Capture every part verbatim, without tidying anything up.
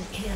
Double kill.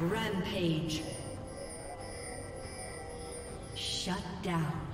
Rampage. Shut down.